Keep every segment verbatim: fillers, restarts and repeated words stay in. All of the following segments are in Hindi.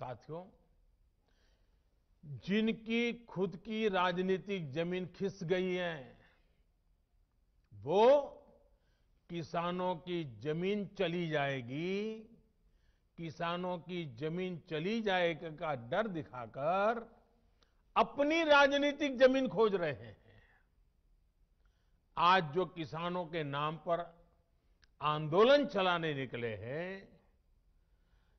साथियों, जिनकी खुद की राजनीतिक जमीन खिस गई है वो किसानों की जमीन चली जाएगी, किसानों की जमीन चली जाएगी का डर दिखाकर अपनी राजनीतिक जमीन खोज रहे हैं। आज जो किसानों के नाम पर आंदोलन चलाने निकले हैं,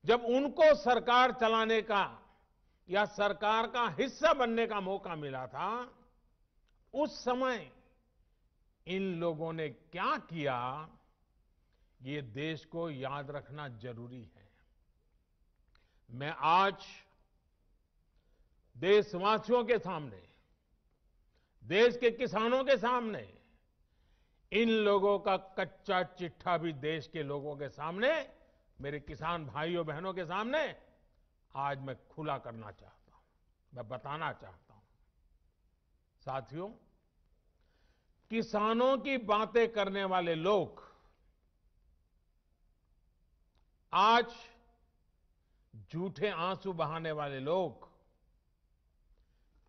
जब उनको सरकार चलाने का या सरकार का हिस्सा बनने का मौका मिला था, उस समय इन लोगों ने क्या किया, ये देश को याद रखना जरूरी है। मैं आज देशवासियों के सामने, देश के किसानों के सामने इन लोगों का कच्चा चिट्ठा भी देश के लोगों के सामने, मेरे किसान भाइयों बहनों के सामने आज मैं खुला करना चाहता हूं, मैं बताना चाहता हूं। साथियों, किसानों की बातें करने वाले लोग आज झूठे आंसू बहाने वाले लोग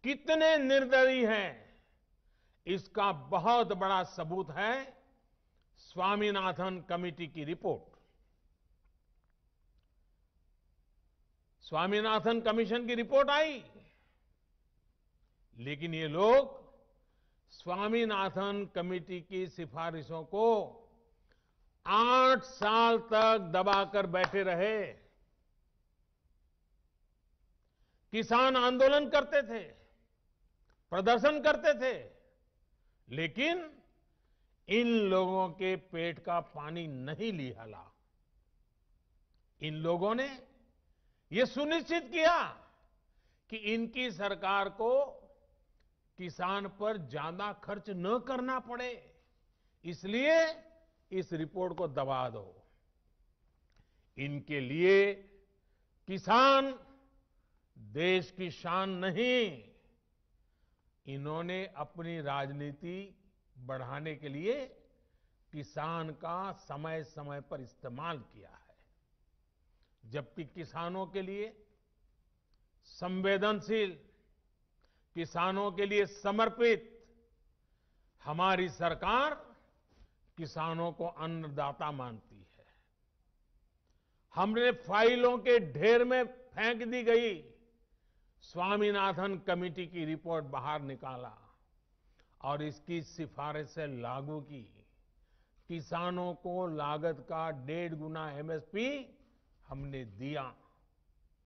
कितने निर्दयी हैं, इसका बहुत बड़ा सबूत है स्वामीनाथन कमेटी की रिपोर्ट। स्वामीनाथन कमीशन की रिपोर्ट आई, लेकिन ये लोग स्वामीनाथन कमेटी की सिफारिशों को आठ साल तक दबाकर बैठे रहे। किसान आंदोलन करते थे, प्रदर्शन करते थे, लेकिन इन लोगों के पेट का पानी नहीं निहला। इन लोगों ने यह सुनिश्चित किया कि इनकी सरकार को किसान पर ज्यादा खर्च न करना पड़े, इसलिए इस रिपोर्ट को दबा दो। इनके लिए किसान देश की शान नहीं, इन्होंने अपनी राजनीति बढ़ाने के लिए किसान का समय समय पर इस्तेमाल किया है, जबकि किसानों के लिए संवेदनशील, किसानों के लिए समर्पित हमारी सरकार किसानों को अन्नदाता मानती है। हमने फाइलों के ढेर में फेंक दी गई स्वामीनाथन कमेटी की रिपोर्ट बाहर निकाला और इसकी सिफारिशें लागू की। किसानों को लागत का डेढ़ गुना एम एस पी हमने दिया।